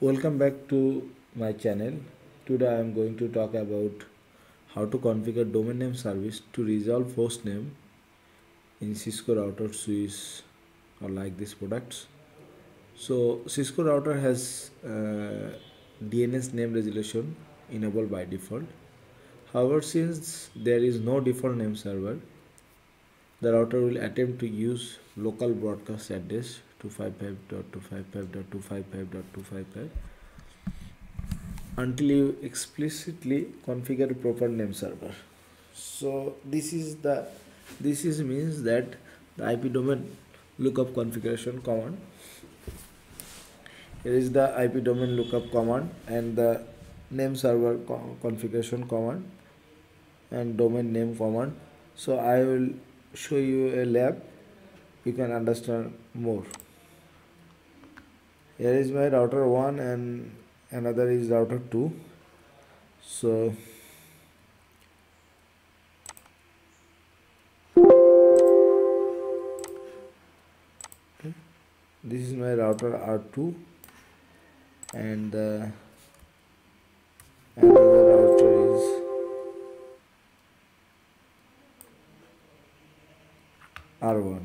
Welcome back to my channel. Today I am going to talk about how to configure domain name service to resolve host name in Cisco router switch or like these products. So Cisco router has DNS name resolution enabled by default. However, since there is no default name server, the router will attempt to use local broadcast address 255.255.255.255 until you explicitly configure proper name server. So this means that the IP domain lookup configuration command. Here is the IP domain lookup command and the name server configuration command and domain name command. So I will show you a lab, you can understand more. Here is my router 1 and another is router 2. So this is my router R2 and another router is R1.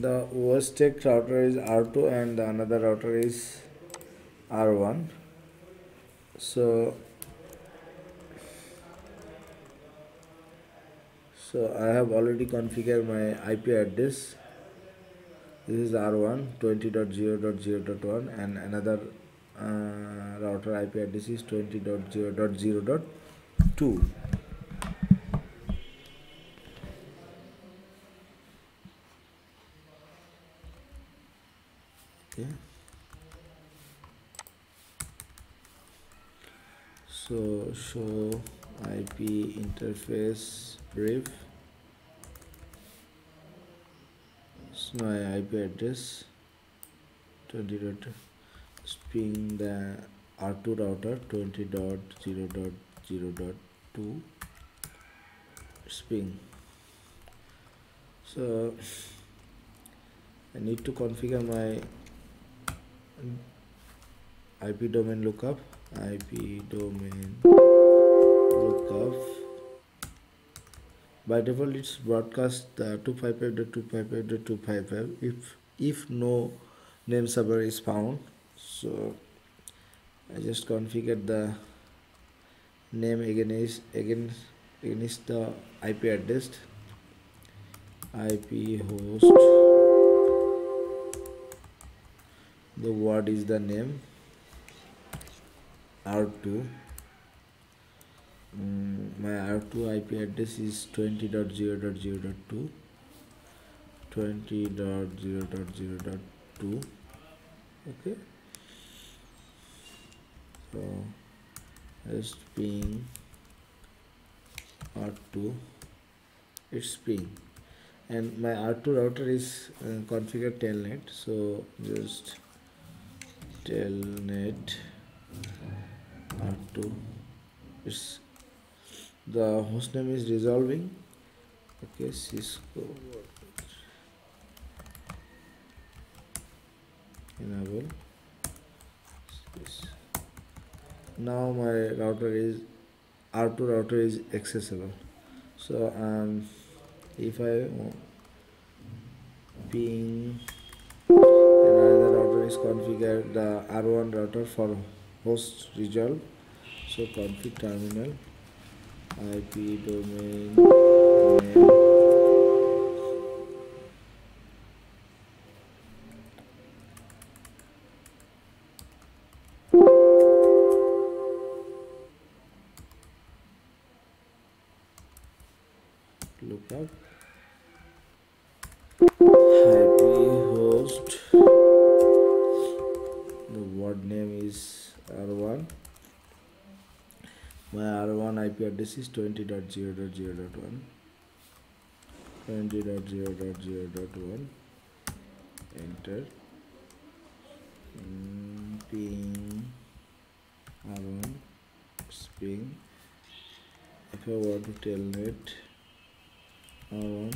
The worst-tech router is R2 and another router is R1. So I have already configured my IP address. This is R1 20.0.0.1 and another router IP address is 20.0.0.2. So show IP interface brief. It's my IP address 20. Ping the R2 router 20.0.0.2. Ping. So I need to configure my IP domain lookup, by default it's broadcast 255.255.255 if no name server is found. So I just configured the name against the IP address, IP host, the word is the name R2. My R2 IP address is 20.0.0.2. 20.0.0.2. Okay. So it's ping R2. It's ping, and my R2 router is configured telnet. So just telnet R2. It's the hostname is resolving. Okay, Cisco enable. Now my router is R2 router is accessible. So if I ping another router is configured, the R1 router for host resolve. So config terminal IP domain name. Look up IP address is 20.0.0.1, 20.0.0.1, enter, ping around ping. If I want to telnet R1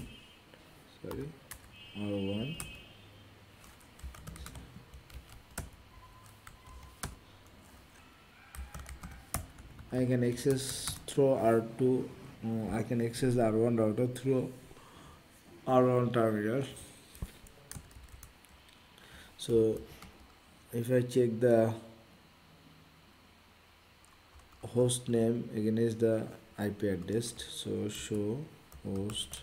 I can access through R2. I can access the R1 router through R1 terminal. So if I check the host name against the IP address, so show host,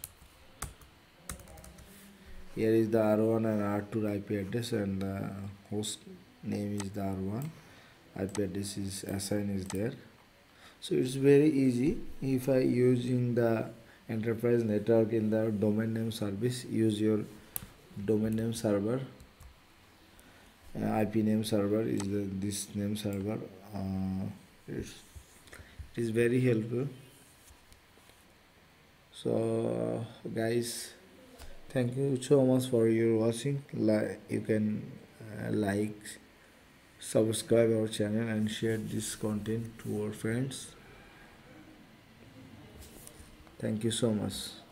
here is the R1 and R2 IP address, and the host name is the R1, IP address is assigned is there. So it's very easy if I using the enterprise network in the domain name service. Use your domain name server, IP name server is this name server. It is very helpful. So guys, thank you so much for your watching. You can subscribe our channel and share this content to our friends. Thank you so much.